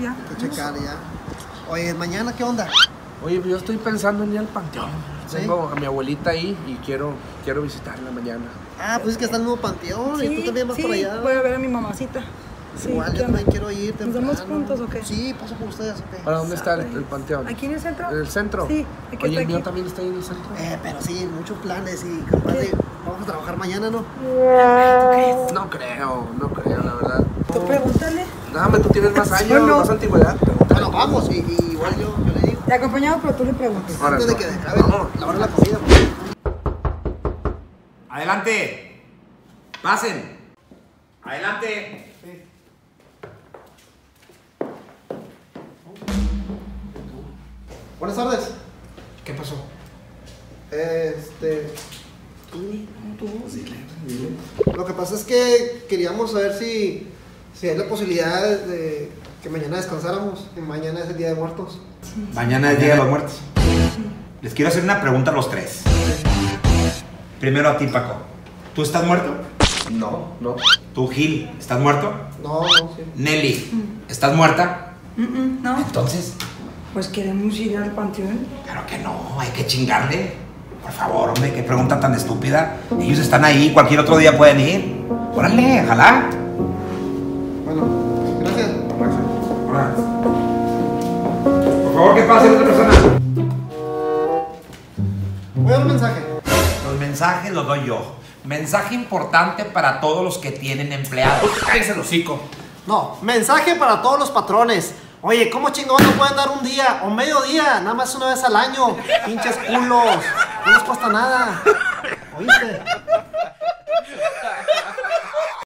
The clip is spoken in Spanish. ya. Que checar ya. Oye, mañana, ¿qué onda? Oye, yo estoy pensando en ir al Panteón. ¿Sí? Tengo a mi abuelita ahí y quiero visitarla mañana. Ah, pues es que está el nuevo Panteón, sí, y tú también vas para allá. Sí, voy a ver a mi mamacita. Sí, igual, yo también quiero ir temprano. ¿Nos vamos juntos o qué? Sí, paso por ustedes, ¿o qué? ¿Para dónde está el Panteón? ¿Aquí en el centro? ¿En el centro? Sí, aquí. Oye, el mío también está ahí en el centro. Pero sí, muchos planes y capaz de... Vamos a trabajar mañana, ¿no? ¿Tú crees? No creo, la verdad. ¿Tú pregúntale? Dame, tú tienes más años, no, más antigüedad. Bueno, vamos, y igual yo le digo. Te acompañamos, pero tú le preguntas. Ahora, antes de que deje, a ver, lavar la comida. Adelante. Pasen. Adelante. Sí. Buenas tardes. ¿Qué pasó? Lo que pasa es que queríamos saber si hay la posibilidad de que mañana descansáramos. Mañana es el Día de Muertos. Sí. Mañana es el Día de los Muertos. Sí. Les quiero hacer una pregunta a los tres. Primero a ti, Paco. ¿Tú estás muerto? No. ¿Tú, Gil, estás muerto? No, sí. Nelly, ¿estás muerta? No. ¿Entonces? Pues queremos ir al Panteón. Claro que no, hay que chingarle. Por favor, hombre, qué pregunta tan estúpida. Ellos están ahí, cualquier otro día pueden ir. Órale, ojalá. Bueno, gracias. Hola. Por favor, que pase otra persona. Voy a dar un mensaje. Los mensajes los doy yo. Mensaje importante para todos los que tienen empleados. Cállense el hocico. No, mensaje para todos los patrones. Oye, ¿cómo chingón no pueden dar un día o medio día? Nada más una vez al año. Pinches culos. No les cuesta nada. ¿Oíste?